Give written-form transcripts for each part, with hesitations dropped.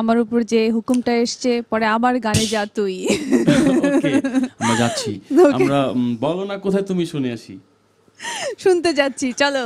আমার উপর যে হুকুমটা আসছে পরে আবার গানে যা তুই ওকে আমরা যাচ্ছি আমরা বলো না কোথায় তুমি শুনে আসি শুনতে যাচ্ছি চলো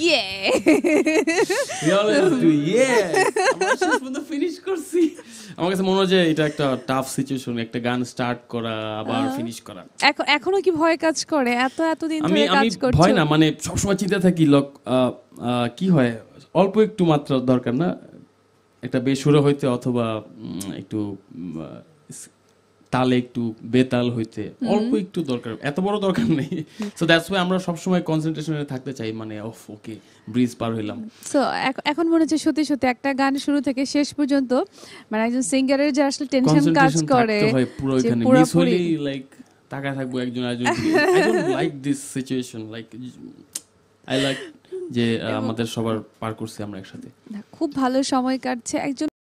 Yeah. We always do. Yes. I'm just going to finish course. আমার কাছে মনে হয় যে এটা একটা টাফ সিচুয়েশন, একটা গান স্টার্ট করা আবার ফিনিশ করা। এখন এখনো কি ভয় কাজ করে? এত দিন ধরে কাজ করছো। আমি ভয় না, মানে সব সময় চিন্তা থাকি লোক কি হয়, অল্প একটু মাত্রা দরকার না একটা বেসুরা হইতে অথবা একটু তালে একটু বেতাল হইতে, অল্প একটু দরকার, এত বড় দরকার নেই। সো দ্যাটস ওয়াই আমরা সব সময় কনসেন্ট্রেশনে থাকতে চাই, মানে অফ ওকে ব্রিজ পার হইলাম। সো এখন মনে হচ্ছে সত্যি সত্যি একটা গান শুরু থেকে শেষ পর্যন্ত মানে একজন সিঙ্গারের যে আসলে টেনশন কাজ করে পুরো এখানে মিস হই লাইক তাকা থাকবো একজন আজ। I don't like this situation, like I like যে আমাদের সবার পার করছি আমরা একসাথে, খুব ভালো সময় কাটছে। একজন